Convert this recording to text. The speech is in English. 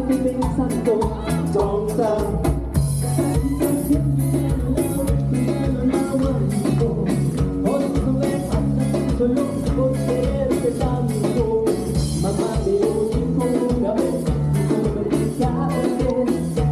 Mamá, te oigo una vez, no me digas que